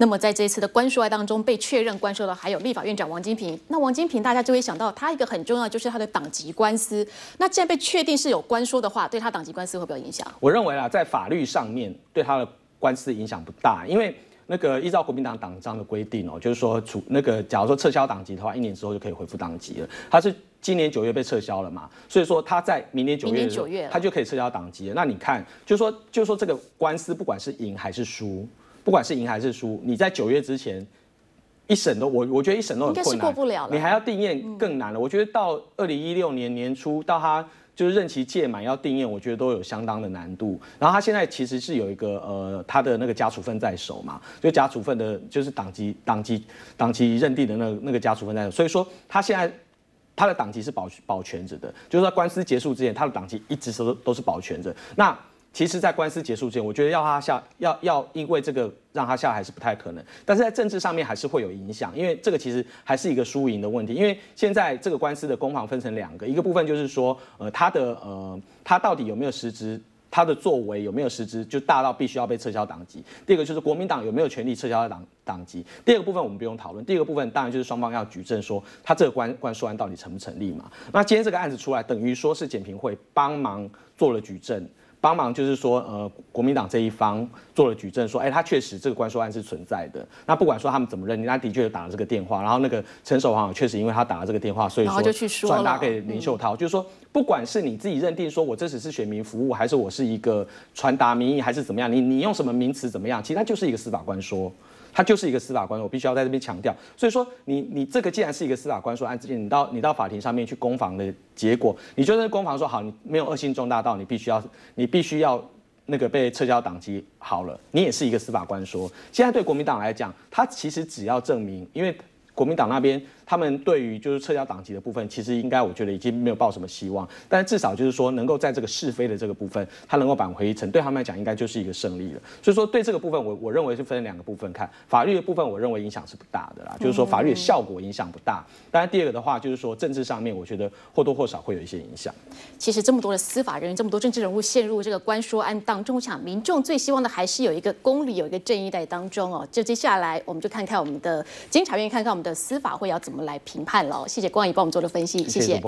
那么在这一次的关税案当中，被确认关税的还有立法院长王金平。那王金平大家就会想到他一个很重要的就是他的党籍官司。那既然被确定是有关税的话，对他党籍官司会不会有影响？我认为啊，在法律上面对他的官司影响不大，因为那个依照国民党党章的规定哦，就是说假如说撤销党籍的话，1年之后就可以恢复党籍了。他是今年9月被撤销了嘛，所以说他在明年9月的时候他就可以撤销党籍了。那你看，就是说这个官司不管是赢还是输。不管是赢还是输，你在9月之前一审都我觉得一审都很困难，应该是过不了了，你还要定谳更难了。我觉得到2016年年初到他就是任期届满要定谳，我觉得都有相当的难度。然后他现在其实是有一个他的那个假处分在手嘛，就假处分的就是党籍认定的那个假处分在手，所以说他现在。他的党籍是保全着的，就是在官司结束之前，他的党籍一直都是保全着。那其实，在官司结束之前，我觉得因为这个让他下来还是不太可能，但是在政治上面还是会有影响，因为这个其实还是一个输赢的问题。因为现在这个官司的攻防分成2个，一个部分就是说，他到底有没有实质。他的作为有没有实质就大到必须要被撤销党籍？第二个就是国民党有没有权利撤销党籍？第二个部分我们不用讨论，第一个部分当然就是双方要举证说他这个关税案到底成不成立嘛？那今天这个案子出来，等于说是检评会帮忙做了举证，帮忙就是说国民党这一方做了举证说，他确实这个关税案是存在的。那不管说他们怎么认定，他的确有打了这个电话，然后那个陈守航确实因为他打了这个电话，所以说转达给林秀涛，就是说。不管是你自己认定说我这只是选民服务，还是我是一个传达民意，还是怎么样，你用什么名词怎么样，其实它就是一个司法官说，它就是一个司法官说，我必须要在这边强调。所以说你这个既然是一个司法官说案子，你到法庭上面去攻防的结果，你就是攻防说好，你没有恶性重大到你必须要那个被撤销党籍好了，你也是一个司法官说。现在对国民党来讲，他其实只要证明，因为。国民党那边，他们对于就是撤销党籍的部分，其实应该我觉得已经没有抱什么希望，但至少就是说能够在这个是非的这个部分，他能够扳回一城，对他们来讲应该就是一个胜利了。所以说对这个部分，我认为是分2个部分看，法律的部分我认为影响是不大的啦，就是说法律的效果影响不大。当然第二个的话就是说政治上面，我觉得或多或少会有一些影响。其实这么多的司法人员，这么多政治人物陷入这个关说案当中，我想民众最希望的还是有一个公理，有一个正义在当中哦。就接下来我们就看看我们的监察院，看看我们的司法会要怎么来评判了。谢谢光仪帮我们做的分析，谢谢。